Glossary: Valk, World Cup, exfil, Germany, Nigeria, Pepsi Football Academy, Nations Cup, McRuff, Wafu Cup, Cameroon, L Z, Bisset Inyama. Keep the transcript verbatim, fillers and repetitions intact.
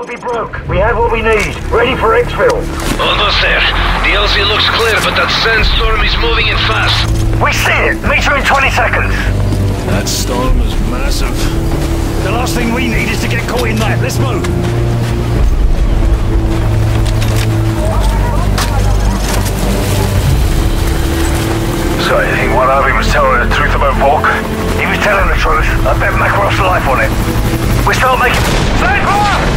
Don't be broke. We have what we need. Ready for exfil. Almost there. The L Z looks clear, but that sandstorm is moving in fast. We see it. Meet you in twenty seconds. That storm is massive. The last thing we need is to get caught in that. Let's move. So you think one Harvey was telling the truth about Valk? He was telling the truth. I bet McRuff's life on it. We start making... Stay far!